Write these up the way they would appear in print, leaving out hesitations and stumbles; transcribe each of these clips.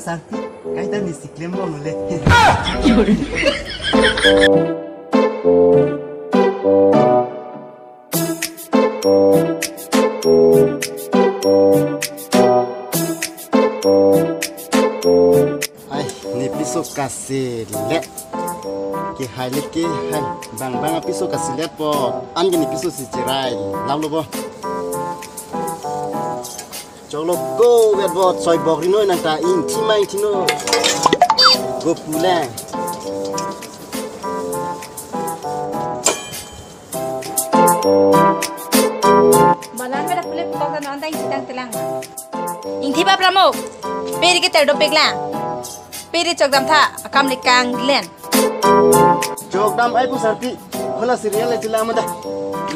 Santi, Santi, can you tell me sick claim on let him? Ai, ne piso casele. Que haile que haile. Bang bang a piso casele po. Ange ne piso si tirai. Lau lobo. Cholo go with what soy borino and ta in timaitino go pulan. Malan me la pule poca no anda incitang telang. Intiba pramo. Peri que te do pegla. Peri chokdam tha akam le kang len. Chokdam ay pusanti. Hola serial le tilamada.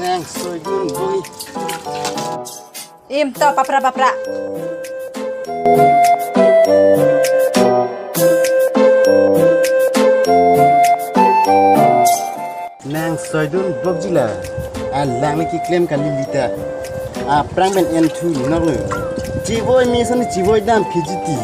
Nang soy gun boni. Im to papra. Nang soydun bogila. Alang ki claim kan lita. A prank ben entu nolu. Jiboy misan jiboy dan pijiti.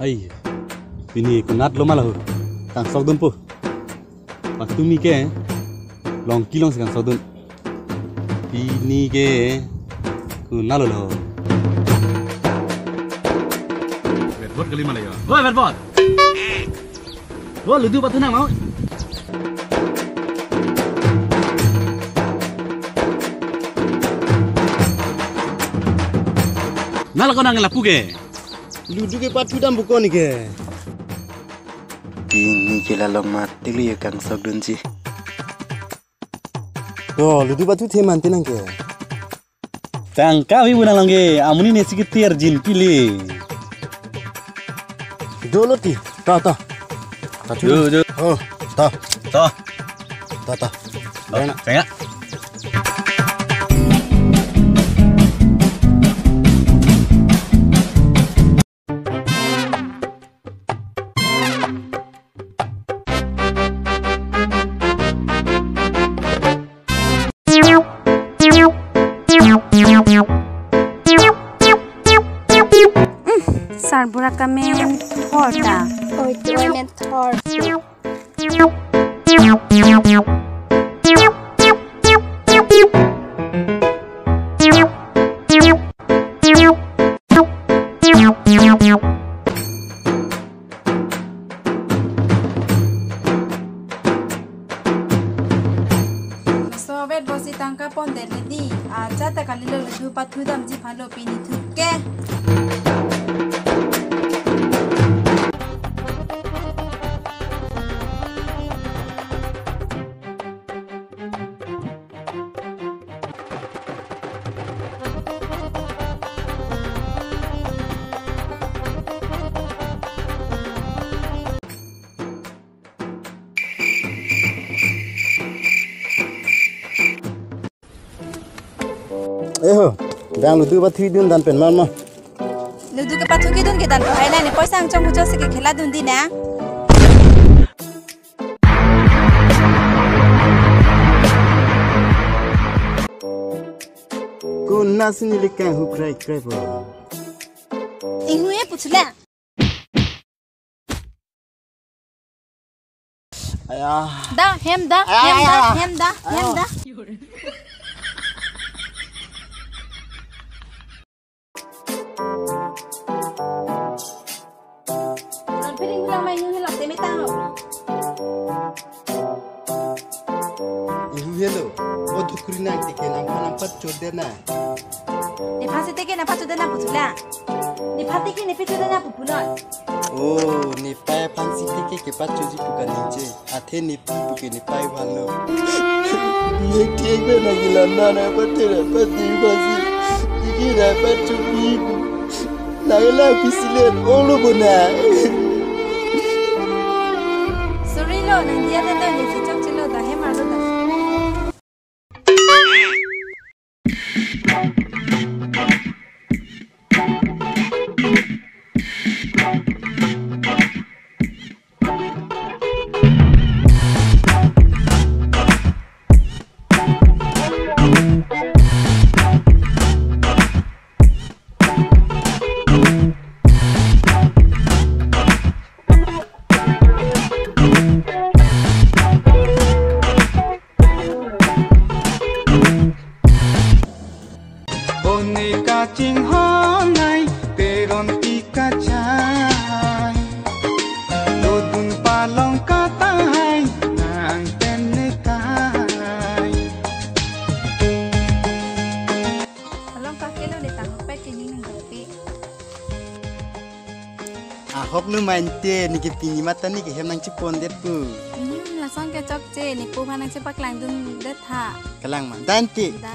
Ay, ini kunat loma lah. Tang sokdun po. Waktu ni ke, long kilong segan sokdun. Ini ke kunat loh. Berbot kali mana ya? Wah berbot. Wah ludu batu nak mau. Nala kau nang lapu ke? Ludu ke patu dan bukan ni ke? Ini kira mati lu ya kang sokdun sih. Oh, ludu patu teman tenang ke? Kang kau ibu nalang ke? Amuni nasi ketir jin pilih. Dulu ti, tak. Dulu. Oh, tak. Tengah. Sarbura kami horta. Or doing it horse. So wait, bossy tangkap on the lady. Aja tak kali lo lebih patuh dam jip halo pini tu ke? Dang ludu batui dun dan pen mama. Ludu ke patu ke dun ke dan pai na ne paisa angchang mucho se ke khela dun di na. Kunna sini likan hu krai krai bo. Inhue puchla. Aya. Da hem da. Sorry, lo, nandia te doy de fichón chilo da hemarotas. Hop lu main te ni ke pingi mata ni ke hemang chipon det pu la sang ke chok che ni pu hanang che paklang dun det tha kalang man dan ti da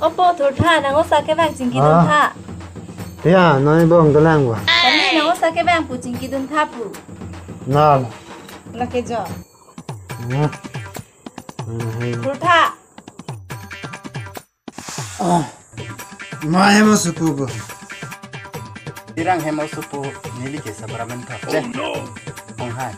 Oppo thua tha nang osa ke bang chingki dun tha. Tia nói bong to lang wa. Tani nang osa ke bang pu chingki dun tha pu. Na. La ke jo. Na. Thua tha. Ma hemo supu bu. Tirang hemo supu nili ke sabraman tha. Oh no. Bong hai.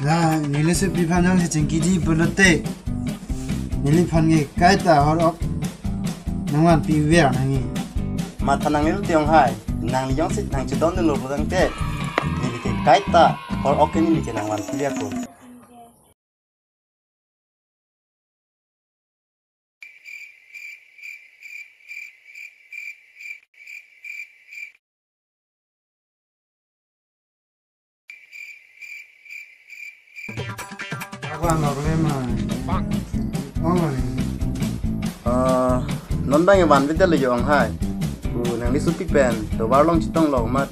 Na nile se pifanang se chingki di bulote nile phange kaita horok nangwan piwea nangi mata nangil tiong hai nang yong se nang chudon de lo bodang te nile ke kaita horok ke nile ke nangwan piwea ko non bang ban vết lệ yong hai bu nang li supi pen to war long chitong long mat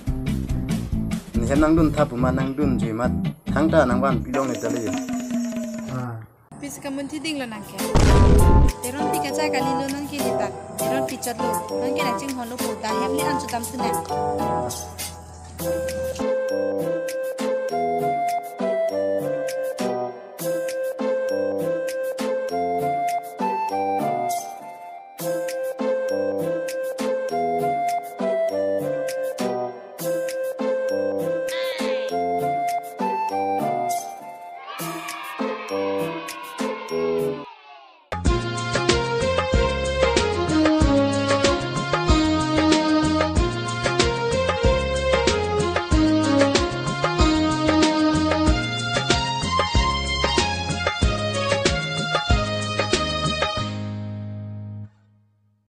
ni hem nang dun tha pu ma nang dun ji mat thang ta nang ban pilong le tale ha pis ka mun thi ding lo nang ke teron ti ka cha ka li lo nang ke ta teron pi chat lo nang ke na ching hon lo pu ta hem li an chu tam se na